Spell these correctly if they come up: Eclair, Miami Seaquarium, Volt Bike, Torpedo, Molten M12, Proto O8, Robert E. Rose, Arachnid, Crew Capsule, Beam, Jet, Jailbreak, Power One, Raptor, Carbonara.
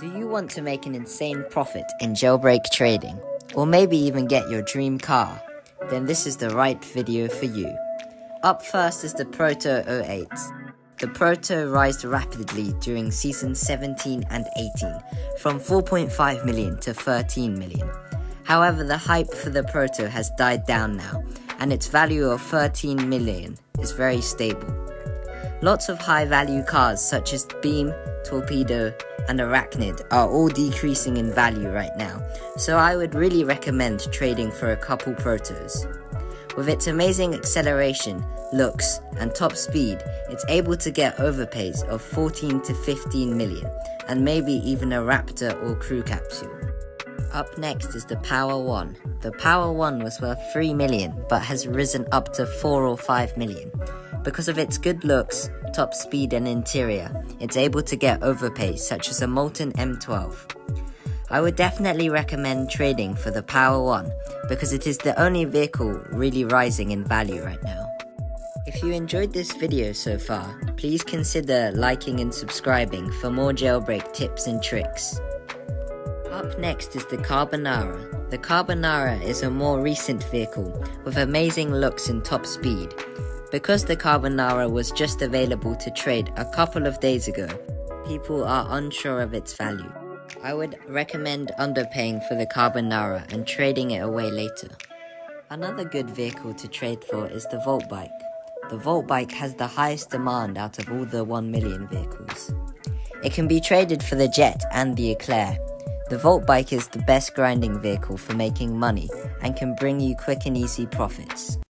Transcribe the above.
Do you want to make an insane profit in jailbreak trading, or maybe even get your dream car? Then this is the right video for you. Up first is the Proto O8. The Proto rose rapidly during seasons 17 and 18, from 4.5 million to 13 million. However, the hype for the Proto has died down now, and its value of 13 million is very stable. Lots of high-value cars such as Beam, Torpedo, and Arachnid are all decreasing in value right now, so I would really recommend trading for a couple Protos. With its amazing acceleration, looks, and top speed, it's able to get overpays of 14 to 15 million, and maybe even a Raptor or Crew Capsule. Up next is the Power One. The Power One was worth 3 million, but has risen up to 4 or 5 million. Because of its good looks, top speed and interior, it's able to get overpays such as a Molten M12. I would definitely recommend trading for the Power One because it is the only vehicle really rising in value right now. If you enjoyed this video so far, please consider liking and subscribing for more jailbreak tips and tricks. Up next is the Carbonara. The Carbonara is a more recent vehicle with amazing looks and top speed. Because the Carbonara was just available to trade a couple of days ago, people are unsure of its value. I would recommend underpaying for the Carbonara and trading it away later. Another good vehicle to trade for is the Volt Bike. The Volt Bike has the highest demand out of all the 1 million vehicles. It can be traded for the Jet and the Eclair. The Volt Bike is the best grinding vehicle for making money and can bring you quick and easy profits.